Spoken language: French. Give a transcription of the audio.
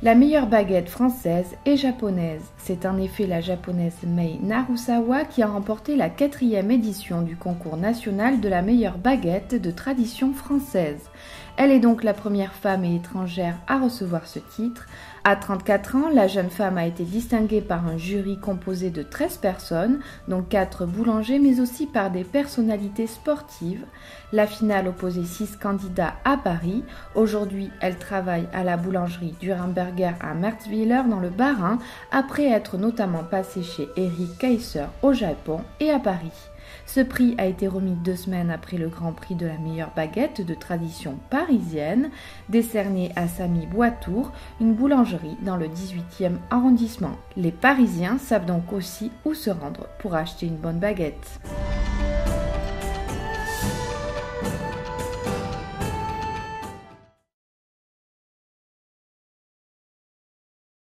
La meilleure baguette française et japonaise, c'est en effet la japonaise Mei Narusawa qui a remporté la 4e édition du concours national de la meilleure baguette de tradition française. Elle est donc la première femme et étrangère à recevoir ce titre. À 34 ans, la jeune femme a été distinguée par un jury composé de 13 personnes, dont 4 boulangers, mais aussi par des personnalités sportives. La finale opposait 6 candidats à Paris. Aujourd'hui, elle travaille à la boulangerie Durrenberger à Merzwiller dans le Bas-Rhin, après être notamment passée chez Éric Kayser au Japon et à Paris. Ce prix a été remis 2 semaines après le Grand Prix de la meilleure baguette de tradition parisienne, décerné à Sami Bouattour, une boulangerie dans le 18e arrondissement. Les Parisiens savent donc aussi où se rendre pour acheter une bonne baguette.